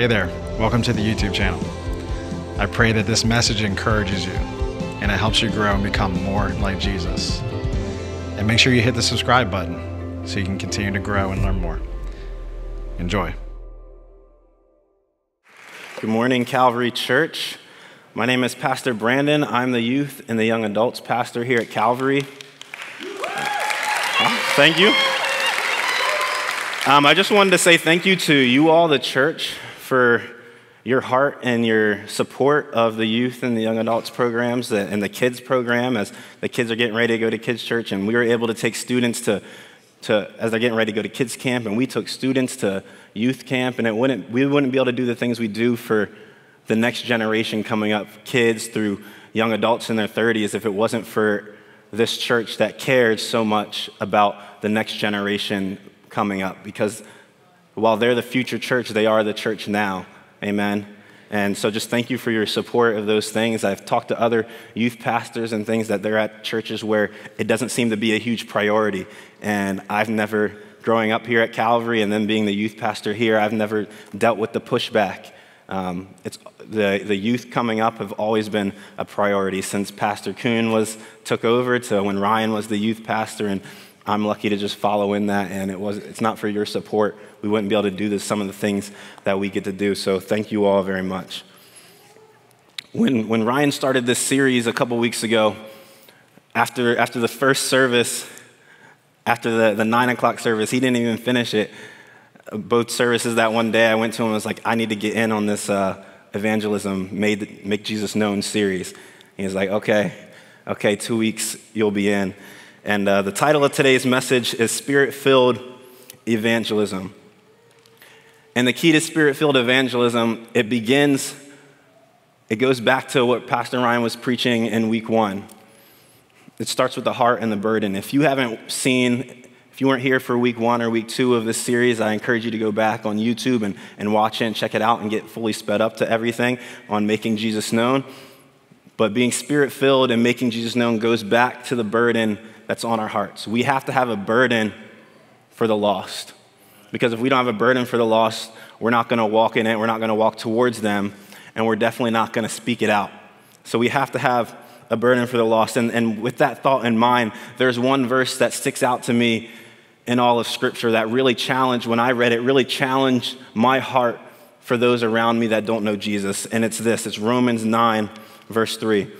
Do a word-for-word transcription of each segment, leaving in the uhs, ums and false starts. Hey there, welcome to the YouTube channel. I pray that this message encourages you and it helps you grow and become more like Jesus. And make sure you hit the subscribe button so you can continue to grow and learn more. Enjoy. Good morning, Calvary Church. My name is Pastor Brandon. I'm the youth and the young adults pastor here at Calvary. Oh, thank you. Um, I just wanted to say thank you to you all, the church, for your heart and your support of the youth and the young adults programs and the kids program as the kids are getting ready to go to kids' church. And we were able to take students to, to as they're getting ready to go to kids' camp, and we took students to youth camp, and it wouldn't, we wouldn't be able to do the things we do for the next generation coming up, kids through young adults in their thirties, if it wasn't for this church that cares so much about the next generation coming up, because while they're the future church, they are the church now. Amen. And so just thank you for your support of those things. I've talked to other youth pastors and things that they're at churches where it doesn't seem to be a huge priority, and I've never growing up here at Calvary and then being the youth pastor here, I've never dealt with the pushback. Um, it's, the, the youth coming up have always been a priority since Pastor Kuhn was, took over to when Ryan was the youth pastor, and I'm lucky to just follow in that, and it was, it's not for your support, we wouldn't be able to do this, some of the things that we get to do, so thank you all very much. When, when Ryan started this series a couple weeks ago, after, after the first service, After the, the nine o'clock service, he didn't even finish it. Both services that one day I went to him and was like, I need to get in on this uh, evangelism, made, make Jesus known series. He was like, okay, okay, two weeks, you'll be in. And uh, the title of today's message is Spirit-Filled Evangelism. And the key to Spirit-Filled Evangelism, it begins, it goes back to what Pastor Ryan was preaching in week one. It starts with the heart and the burden. If you haven't seen, if you weren't here for week one or week two of this series, I encourage you to go back on YouTube and, and watch it and check it out and get fully sped up to everything on making Jesus known. But being Spirit-filled and making Jesus known goes back to the burden that's on our hearts. We have to have a burden for the lost, because if we don't have a burden for the lost, we're not gonna walk in it, we're not gonna walk towards them, and we're definitely not gonna speak it out. So we have to have a burden for the lost. And, and with that thought in mind, there's one verse that sticks out to me in all of Scripture that really challenged, when I read it, really challenged my heart for those around me that don't know Jesus. And it's this, it's Romans nine, verse three.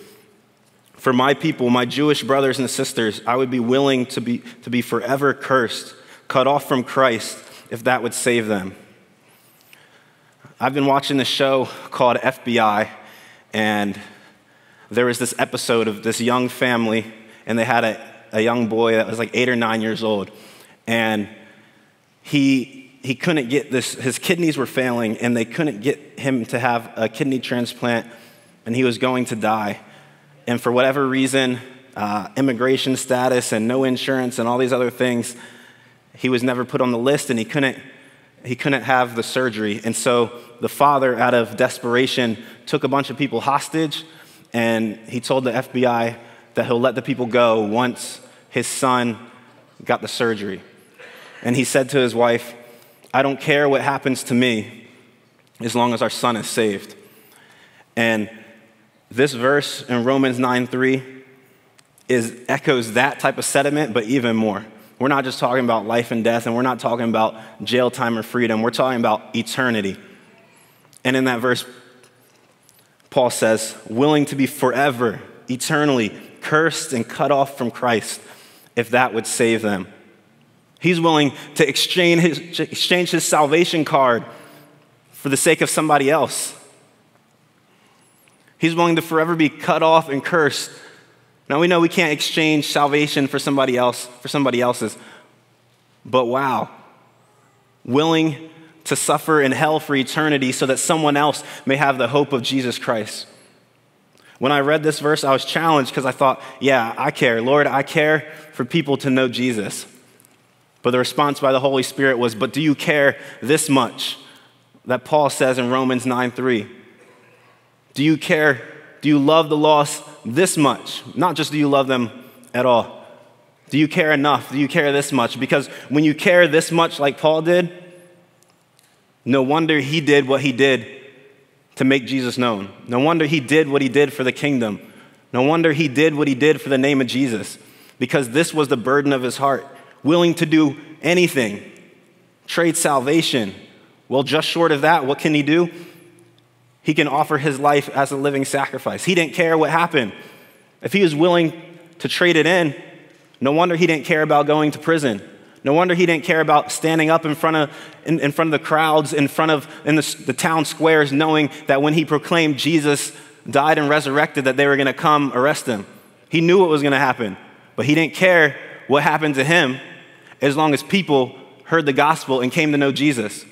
For my people, my Jewish brothers and sisters, I would be willing to be, to be forever cursed, cut off from Christ, if that would save them. I've been watching this show called F B I, and there was this episode of this young family, and they had a, a young boy that was like eight or nine years old, and he, he couldn't get this, his kidneys were failing, and they couldn't get him to have a kidney transplant, and he was going to die. And for whatever reason, uh, immigration status and no insurance and all these other things, he was never put on the list, and he couldn't, he couldn't have the surgery. And so the father, out of desperation, took a bunch of people hostage, and he told the F B I that he'll let the people go once his son got the surgery. And he said to his wife, I don't care what happens to me as long as our son is saved. And this verse in Romans nine three is, echoes that type of sentiment, but even more. We're not just talking about life and death, and we're not talking about jail time or freedom. We're talking about eternity. And in that verse, Paul says, willing to be forever, eternally cursed and cut off from Christ, if that would save them. He's willing to exchange his, exchange his salvation card for the sake of somebody else. He's willing to forever be cut off and cursed. Now we know we can't exchange salvation for somebody else, for somebody else's, but wow, willing to suffer in hell for eternity so that someone else may have the hope of Jesus Christ. When I read this verse, I was challenged because I thought, yeah, I care. Lord, I care for people to know Jesus. But the response by the Holy Spirit was, but do you care this much that Paul says in Romans nine three? Do you care? Do you love the lost this much? Not just do you love them at all. Do you care enough? Do you care this much? Because when you care this much like Paul did, No wonder he did what he did to make Jesus known. No wonder he did what he did for the kingdom. No wonder he did what he did for the name of Jesus, because this was the burden of his heart, willing to do anything, trade salvation. Well, just short of that, what can he do? He can offer his life as a living sacrifice. He didn't care what happened. If he was willing to trade it in, no wonder he didn't care about going to prison. No wonder he didn't care about standing up in front of, in, in front of the crowds, in front of in the, the town squares, knowing that when he proclaimed Jesus died and resurrected, that they were going to come arrest him. He knew what was going to happen, but he didn't care what happened to him as long as people heard the gospel and came to know Jesus.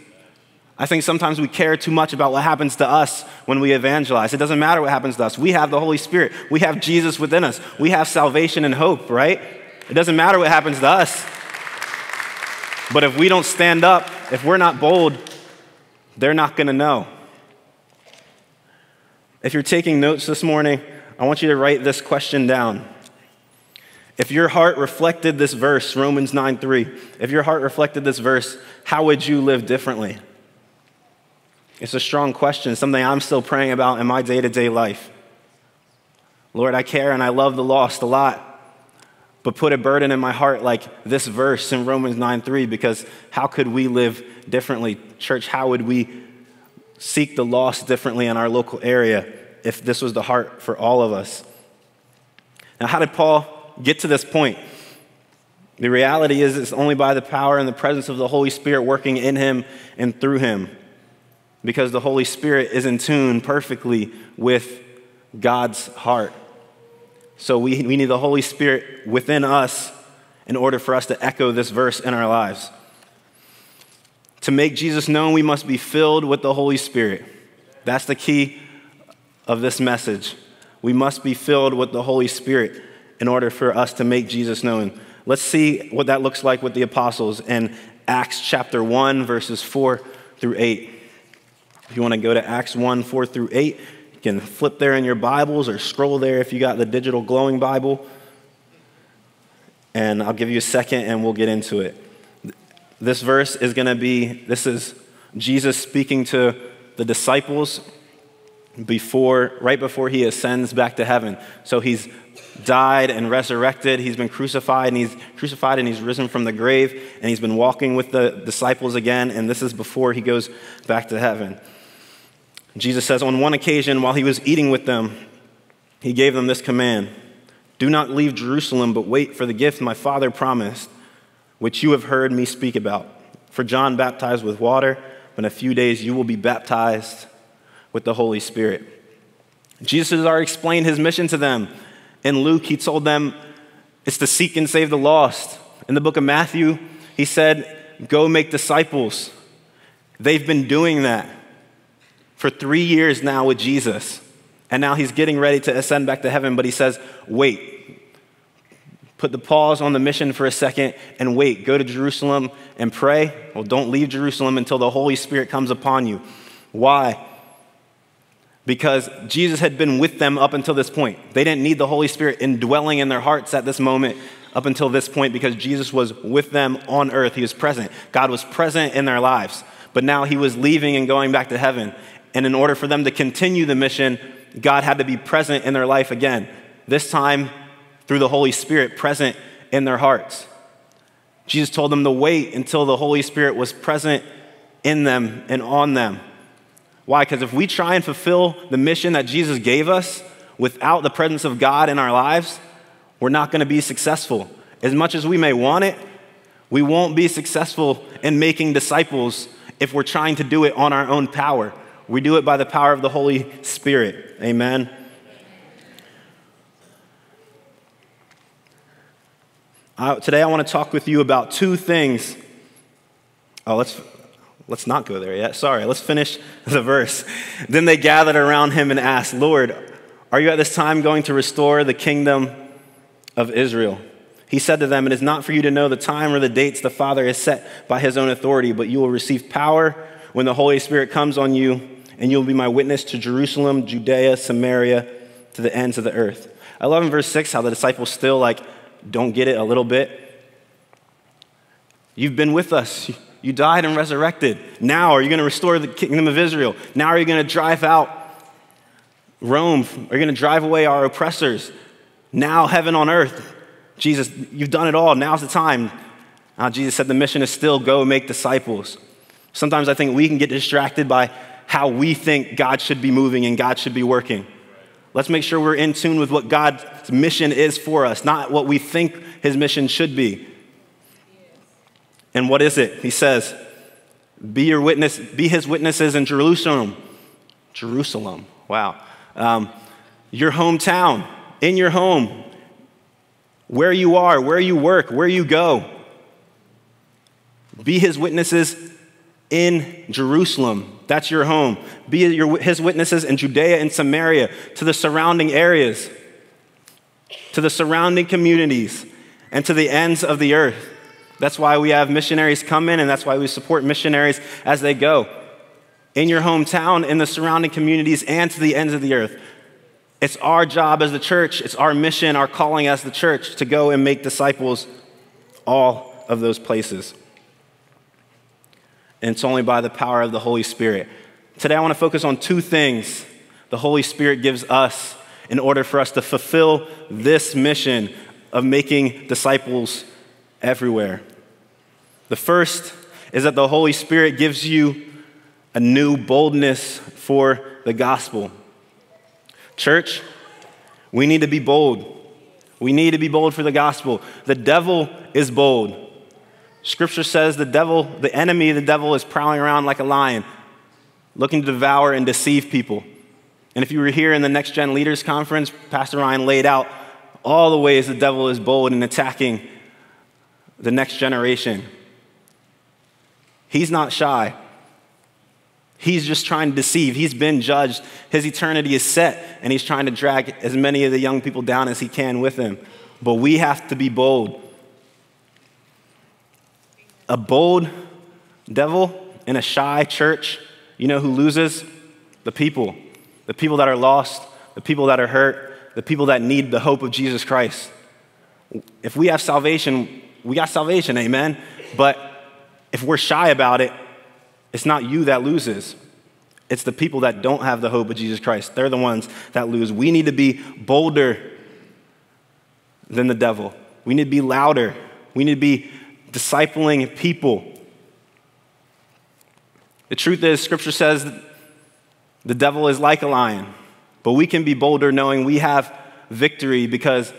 I think sometimes we care too much about what happens to us when we evangelize. It doesn't matter what happens to us. We have the Holy Spirit. We have Jesus within us. We have salvation and hope, right? It doesn't matter what happens to us. But if we don't stand up, if we're not bold, they're not going to know. If you're taking notes this morning, I want you to write this question down. If your heart reflected this verse, Romans nine three, if your heart reflected this verse, how would you live differently? It's a strong question, something I'm still praying about in my day-to-day life. Lord, I care and I love the lost a lot, but put a burden in my heart like this verse in Romans nine three, because how could we live differently? Church, how would we seek the lost differently in our local area if this was the heart for all of us? Now, how did Paul get to this point? The reality is it's only by the power and the presence of the Holy Spirit working in him and through him. Because the Holy Spirit is in tune perfectly with God's heart. So we, we need the Holy Spirit within us in order for us to echo this verse in our lives. To make Jesus known, we must be filled with the Holy Spirit. That's the key of this message. We must be filled with the Holy Spirit in order for us to make Jesus known. Let's see what that looks like with the apostles in Acts chapter one, verses four through eight. If you want to go to Acts one, four through eight, you can flip there in your Bibles or scroll there if you got the digital glowing Bible. And I'll give you a second and we'll get into it. This verse is going to be, this is Jesus speaking to the disciples before, right before he ascends back to heaven. So he's died and resurrected. He's been crucified and he's crucified and he's risen from the grave, and he's been walking with the disciples again. And this is before he goes back to heaven. Jesus says, on one occasion while he was eating with them, he gave them this command: do not leave Jerusalem, but wait for the gift my Father promised, which you have heard me speak about. For John baptized with water, but in a few days you will be baptized with the Holy Spirit. Jesus has already explained his mission to them. In Luke, he told them it's to seek and save the lost. In the book of Matthew, he said, go make disciples. They've been doing that for three years now with Jesus. And now he's getting ready to ascend back to heaven, but he says, wait, put the pause on the mission for a second and wait, go to Jerusalem and pray. Well, don't leave Jerusalem until the Holy Spirit comes upon you. Why? Because Jesus had been with them up until this point. They didn't need the Holy Spirit indwelling in their hearts at this moment, up until this point, because Jesus was with them on earth. He was present. God was present in their lives. But now he was leaving and going back to heaven. And in order for them to continue the mission, God had to be present in their life again, this time through the Holy Spirit present in their hearts. Jesus told them to wait until the Holy Spirit was present in them and on them. Why? Because if we try and fulfill the mission that Jesus gave us without the presence of God in our lives, we're not going to be successful. As much as we may want it, we won't be successful in making disciples if we're trying to do it on our own power. We do it by the power of the Holy Spirit. Amen. I, today I want to talk with you about two things. Oh, let's... Let's not go there yet. Sorry, let's finish the verse. Then they gathered around him and asked, Lord, are you at this time going to restore the kingdom of Israel? He said to them, it is not for you to know the time or the dates the Father has set by his own authority, but you will receive power when the Holy Spirit comes on you, and you'll be my witness to Jerusalem, Judea, Samaria, to the ends of the earth. I love in verse six how the disciples still like don't get it a little bit. You've been with us. You died and resurrected. Now are you going to restore the kingdom of Israel? Now are you going to drive out Rome? Are you going to drive away our oppressors? Now heaven on earth. Jesus, you've done it all. Now's the time. Now Jesus said the mission is still go make disciples. Sometimes I think we can get distracted by how we think God should be moving and God should be working. Let's make sure we're in tune with what God's mission is for us, not what we think his mission should be. And what is it? He says, be your witness, be his witnesses in Jerusalem. Jerusalem, wow. Um, your hometown, in your home, where you are, where you work, where you go. Be his witnesses in Jerusalem. That's your home. Be your, his witnesses in Judea and Samaria, to the surrounding areas, to the surrounding communities, and to the ends of the earth. That's why we have missionaries come in, and that's why we support missionaries as they go. In your hometown, in the surrounding communities, and to the ends of the earth. It's our job as the church. It's our mission, our calling as the church to go and make disciples all of those places. And it's only by the power of the Holy Spirit. Today I want to focus on two things the Holy Spirit gives us in order for us to fulfill this mission of making disciples everywhere. The first is that the Holy Spirit gives you a new boldness for the gospel. Church, we need to be bold. We need to be bold for the gospel. The devil is bold. Scripture says the devil, the enemy, the devil is prowling around like a lion, looking to devour and deceive people. And if you were here in the Next Gen Leaders Conference, Pastor Ryan laid out all the ways the devil is bold in attacking the next generation. He's not shy. He's just trying to deceive. He's been judged. His eternity is set, and he's trying to drag as many of the young people down as he can with him. But we have to be bold. A bold devil in a shy church, you know who loses? The people. The people that are lost, the people that are hurt, the people that need the hope of Jesus Christ. If we have salvation, we got salvation, amen? But if we're shy about it, it's not you that loses. It's the people that don't have the hope of Jesus Christ. They're the ones that lose. We need to be bolder than the devil. We need to be louder. We need to be discipling people. The truth is, Scripture says the devil is like a lion, but we can be bolder knowing we have victory because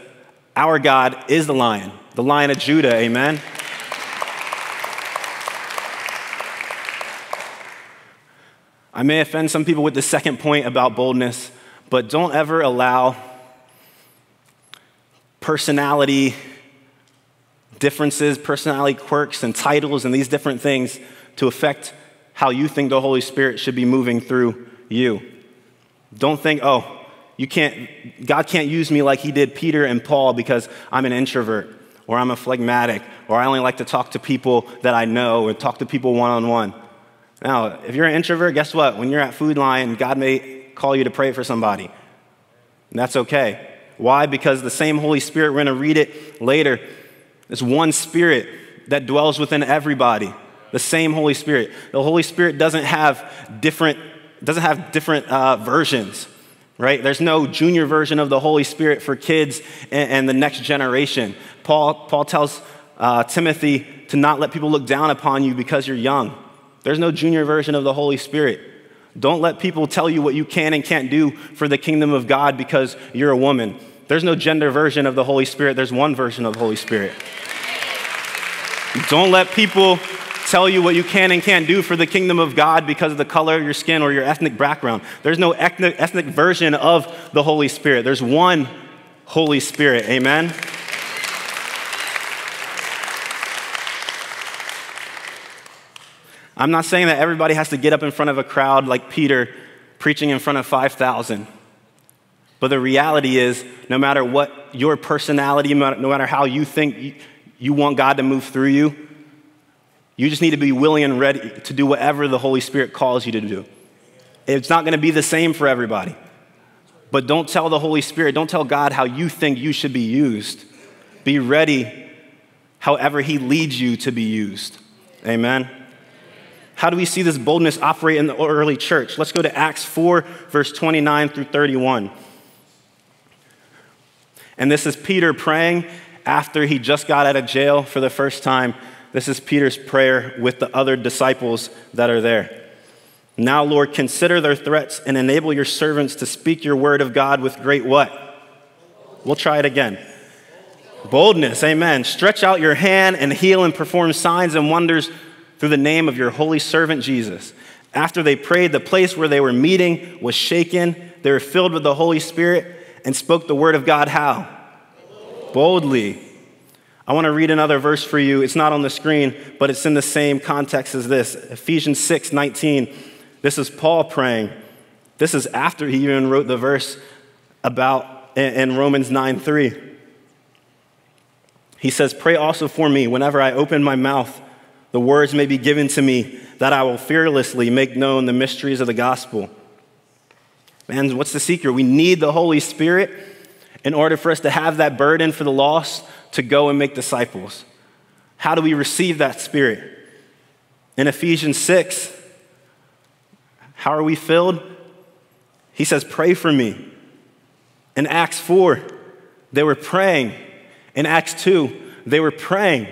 our God is the lion, the Lion of Judah, amen? I may offend some people with the second point about boldness, but don't ever allow personality differences, personality quirks, and titles, and these different things to affect how you think the Holy Spirit should be moving through you. Don't think, oh, you can't, God can't use me like he did Peter and Paul because I'm an introvert, or I'm a phlegmatic, or I only like to talk to people that I know, or talk to people one-on-one. Now, if you're an introvert, guess what? When you're at Food Lion, God may call you to pray for somebody. And that's okay. Why? Because the same Holy Spirit, we're going to read it later, it's one Spirit that dwells within everybody, the same Holy Spirit. The Holy Spirit doesn't have different, doesn't have different uh, versions, right? There's no junior version of the Holy Spirit for kids and, and the next generation. Paul, Paul tells uh, Timothy to not let people look down upon you because you're young. There's no junior version of the Holy Spirit. Don't let people tell you what you can and can't do for the kingdom of God because you're a woman. There's no gender version of the Holy Spirit. There's one version of the Holy Spirit. Don't let people tell you what you can and can't do for the kingdom of God because of the color of your skin or your ethnic background. There's no ethnic, ethnic version of the Holy Spirit. There's one Holy Spirit, amen? I'm not saying that everybody has to get up in front of a crowd like Peter preaching in front of five thousand. But the reality is, no matter what your personality, no matter how you think you want God to move through you, you just need to be willing and ready to do whatever the Holy Spirit calls you to do. It's not going to be the same for everybody. But don't tell the Holy Spirit, don't tell God how you think you should be used. Be ready however he leads you to be used. Amen? How do we see this boldness operate in the early church? Let's go to Acts four, verse twenty-nine through thirty-one. And this is Peter praying after he just got out of jail for the first time. This is Peter's prayer with the other disciples that are there. Now, Lord, consider their threats and enable your servants to speak your word of God with great what? We'll try it again. Boldness, amen. Stretch out your hand and heal and perform signs and wonders through the name of your holy servant Jesus. After they prayed, the place where they were meeting was shaken. They were filled with the Holy Spirit and spoke the word of God how? Boldly. I want to read another verse for you. It's not on the screen, but it's in the same context as this. Ephesians six nineteen. This is Paul praying. This is after he even wrote the verse about in Romans nine three. He says, pray also for me whenever I open my mouth, the words may be given to me that I will fearlessly make known the mysteries of the gospel. Man, what's the secret? We need the Holy Spirit in order for us to have that burden for the lost to go and make disciples. How do we receive that Spirit? In Ephesians six, how are we filled? He says, pray for me. In Acts four, they were praying. In Acts two, they were praying.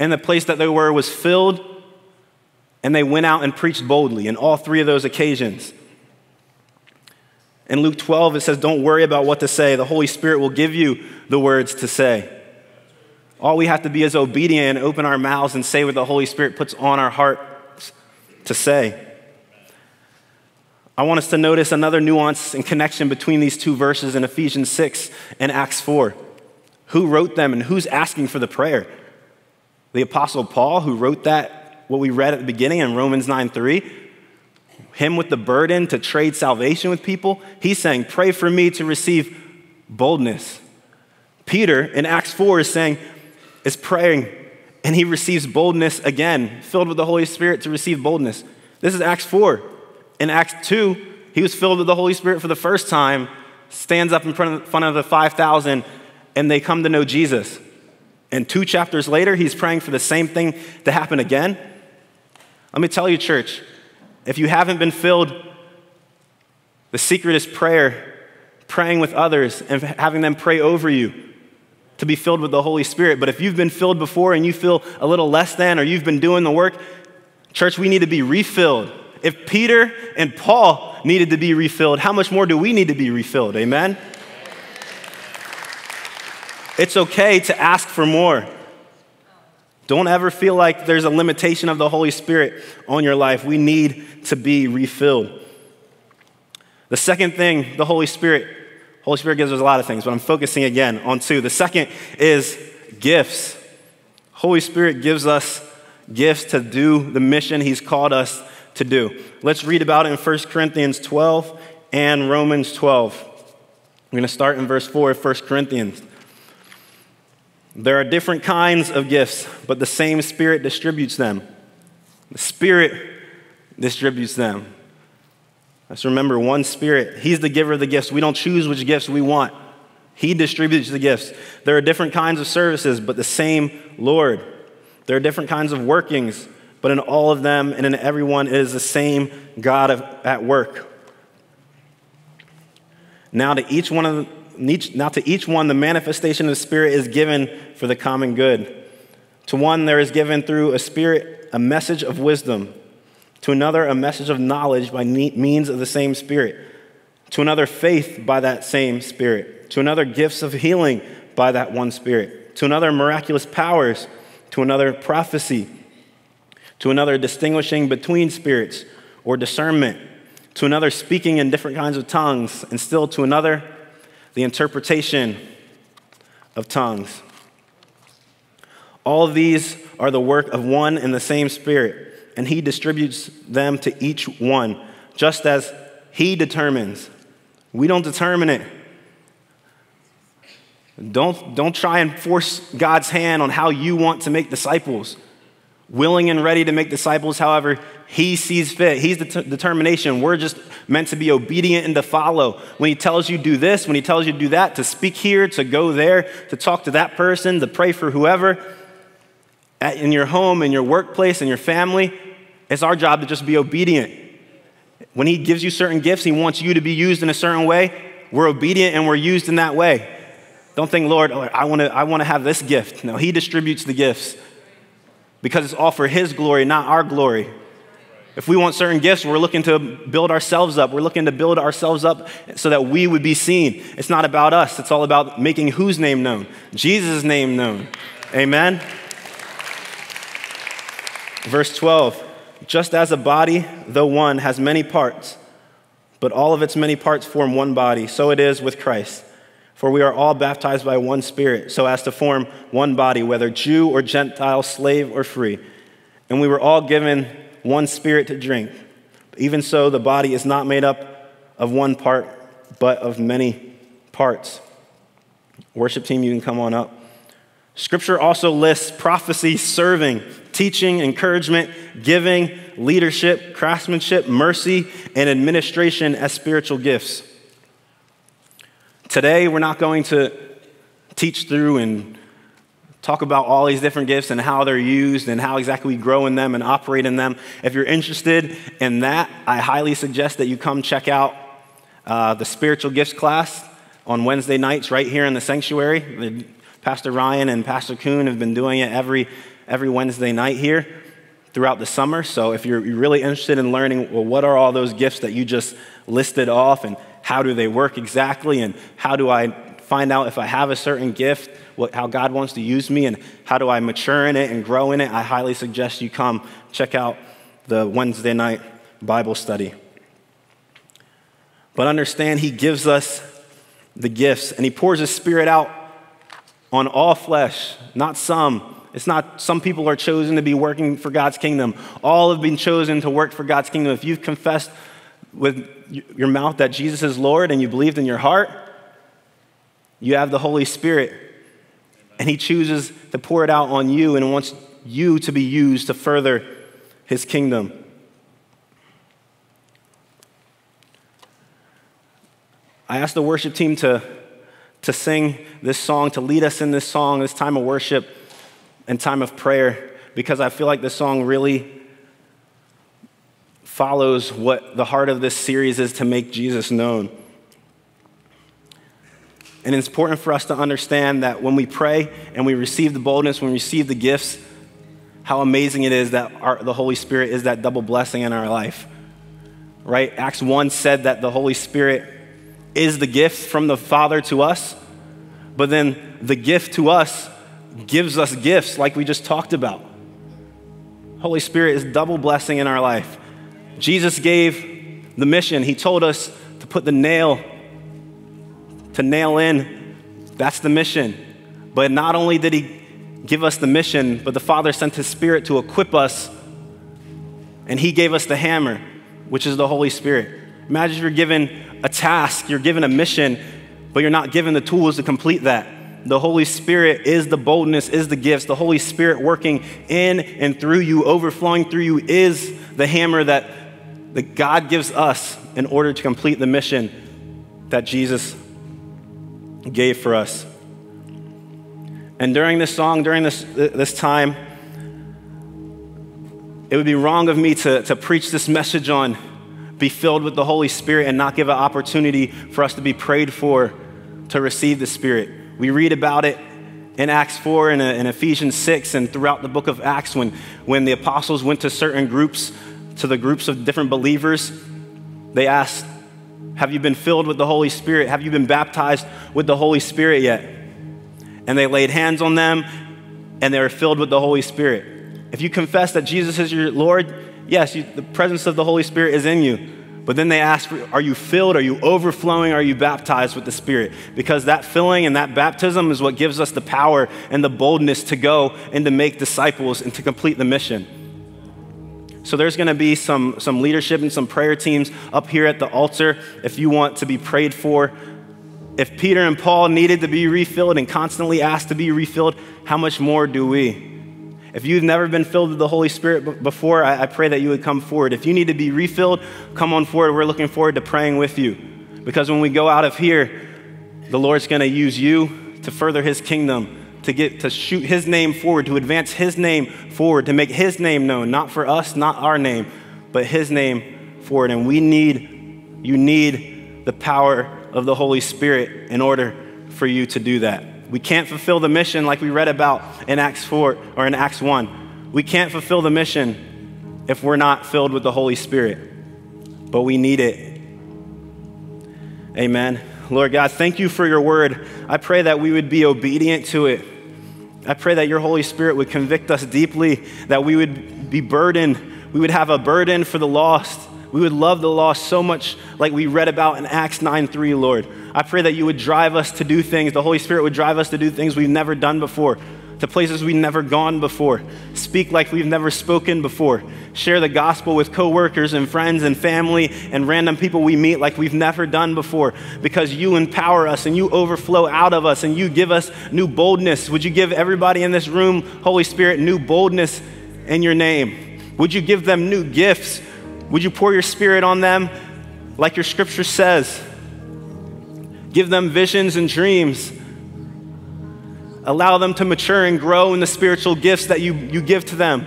And the place that they were was filled, and they went out and preached boldly in all three of those occasions. In Luke twelve, it says, don't worry about what to say. The Holy Spirit will give you the words to say. All we have to be is obedient and open our mouths and say what the Holy Spirit puts on our hearts to say. I want us to notice another nuance and connection between these two verses in Ephesians six and Acts four. Who wrote them and who's asking for the prayer? The Apostle Paul, who wrote that, what we read at the beginning in Romans nine three, him with the burden to trade salvation with people, he's saying, pray for me to receive boldness. Peter in Acts four is saying, is praying, and he receives boldness again, filled with the Holy Spirit to receive boldness. This is Acts four. In Acts two, he was filled with the Holy Spirit for the first time, stands up in front of the five thousand, and they come to know Jesus. And two chapters later, he's praying for the same thing to happen again. Let me tell you, church, if you haven't been filled, the secret is prayer, praying with others and having them pray over you to be filled with the Holy Spirit. But if you've been filled before and you feel a little less than, or you've been doing the work, church, we need to be refilled. If Peter and Paul needed to be refilled, how much more do we need to be refilled? Amen? It's okay to ask for more. Don't ever feel like there's a limitation of the Holy Spirit on your life. We need to be refilled. The second thing, the Holy Spirit, Holy Spirit gives us a lot of things, but I'm focusing again on two. The second is gifts. Holy Spirit gives us gifts to do the mission he's called us to do. Let's read about it in First Corinthians twelve and Romans twelve. We're going to start in verse four of First Corinthians. There are different kinds of gifts, but the same Spirit distributes them. The Spirit distributes them. Let's remember one Spirit. He's the giver of the gifts. We don't choose which gifts we want. He distributes the gifts. There are different kinds of services, but the same Lord. There are different kinds of workings, but in all of them and in everyone, it is the same God at work. Now to each one of them, Now to each one, the manifestation of the Spirit is given for the common good. To one, there is given through a Spirit a message of wisdom. To another, a message of knowledge by means of the same Spirit. To another, faith by that same Spirit. To another, gifts of healing by that one Spirit. To another, miraculous powers. To another, prophecy. To another, distinguishing between spirits or discernment. To another, speaking in different kinds of tongues. And still to another, the interpretation of tongues. All of these are the work of one and the same Spirit, and he distributes them to each one, just as he determines. We don't determine it. Don't, don't try and force God's hand on how you want to make disciples. Willing and ready to make disciples, however he sees fit. He's the determination. We're just meant to be obedient and to follow. When he tells you do this, when he tells you do that, to speak here, to go there, to talk to that person, to pray for whoever, At, in your home, in your workplace, in your family, It's our job to just be obedient. When he gives you certain gifts, he wants you to be used in a certain way. We're obedient and we're used in that way. Don't think, Lord, oh, I want to I want to have this gift. No, he distributes the gifts because it's all for his glory, not our glory. If we want certain gifts, we're looking to build ourselves up. We're looking to build ourselves up so that we would be seen. It's not about us. It's all about making whose name known? Jesus' name known. Amen? Verse twelve, just as a body, though one, has many parts, but all of its many parts form one body, so it is with Christ. For we are all baptized by one Spirit, so as to form one body, whether Jew or Gentile, slave or free. And we were all given one Spirit to drink. Even so, the body is not made up of one part, but of many parts. Worship team, you can come on up. Scripture also lists prophecy, serving, teaching, encouragement, giving, leadership, craftsmanship, mercy, and administration as spiritual gifts. Today, we're not going to teach through and talk about all these different gifts and how they're used and how exactly we grow in them and operate in them. If you're interested in that, I highly suggest that you come check out uh, the spiritual gifts class on Wednesday nights right here in the sanctuary. The, Pastor Ryan and Pastor Kuhn have been doing it every, every Wednesday night here throughout the summer. So if you're really interested in learning, well, what are all those gifts that you just listed off and how do they work exactly and how do I find out if I have a certain gift, what, how God wants to use me and how do I mature in it and grow in it, I highly suggest you come check out the Wednesday night Bible study. But understand he gives us the gifts and he pours his Spirit out on all flesh, not some. It's not some people are chosen to be working for God's kingdom. All have been chosen to work for God's kingdom. If you've confessed with your mouth that Jesus is Lord and you believed in your heart, you have the Holy Spirit. And he chooses to pour it out on you and wants you to be used to further his kingdom. I asked the worship team to to sing this song, to lead us in this song, this time of worship and time of prayer, because I feel like this song really follows what the heart of this series is, to make Jesus known. And it's important for us to understand that when we pray and we receive the boldness, when we receive the gifts, how amazing it is that our, the Holy Spirit is that double blessing in our life, right? Acts one said that the Holy Spirit is the gift from the Father to us, but then the gift to us gives us gifts like we just talked about. Holy Spirit is double blessing in our life. Jesus gave the mission. He told us to put the nail, to nail in. That's the mission. But not only did he give us the mission, but the Father sent his Spirit to equip us, and he gave us the hammer, which is the Holy Spirit. Imagine if you're given a task, you're given a mission, but you're not given the tools to complete that. The Holy Spirit is the boldness, is the gifts. The Holy Spirit working in and through you, overflowing through you, is the hammer that, that God gives us in order to complete the mission that Jesus gave for us. And during this song, during this, this time, it would be wrong of me to, to preach this message on be filled with the Holy Spirit and not give an opportunity for us to be prayed for to receive the Spirit. We read about it in Acts four and in Ephesians six and throughout the book of Acts when, when the apostles went to certain groups, to the groups of different believers, they asked, have you been filled with the Holy Spirit? Have you been baptized with the Holy Spirit yet? And they laid hands on them and they were filled with the Holy Spirit. If you confess that Jesus is your Lord, yes, you, the presence of the Holy Spirit is in you. But then they ask, are you filled? Are you overflowing? Are you baptized with the Spirit? Because that filling and that baptism is what gives us the power and the boldness to go and to make disciples and to complete the mission. So there's going to be some, some leadership and some prayer teams up here at the altar if you want to be prayed for. If Peter and Paul needed to be refilled and constantly asked to be refilled, how much more do we? If you've never been filled with the Holy Spirit before, I, I pray that you would come forward. If you need to be refilled, come on forward. We're looking forward to praying with you. Because when we go out of here, the Lord's going to use you to further his kingdom, to get to shoot his name forward, to advance his name forward, to make his name known, not for us, not our name, but his name forward. And we need, you need the power of the Holy Spirit in order for you to do that. We can't fulfill the mission like we read about in Acts four or in Acts one. We can't fulfill the mission if we're not filled with the Holy Spirit, but we need it. Amen. Lord God, thank you for your word. I pray that we would be obedient to it. I pray that your Holy Spirit would convict us deeply, that we would be burdened. We would have a burden for the lost. We would love the lost so much like we read about in Acts nine three, Lord. I pray that you would drive us to do things. The Holy Spirit would drive us to do things we've never done before, to places we've never gone before, speak like we've never spoken before, share the gospel with coworkers and friends and family and random people we meet like we've never done before, because you empower us and you overflow out of us and you give us new boldness. Would you give everybody in this room, Holy Spirit, new boldness in your name? Would you give them new gifts? Would you pour your Spirit on them like your scripture says? Give them visions and dreams. Allow them to mature and grow in the spiritual gifts that you, you give to them.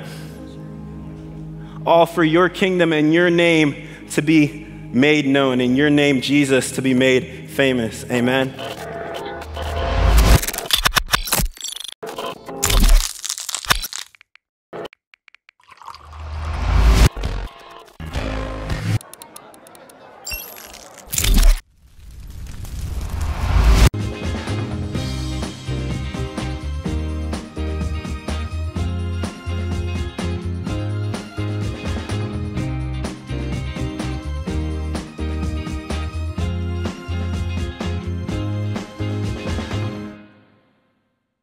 All for your kingdom and your name to be made known, in your name, Jesus, to be made famous. Amen.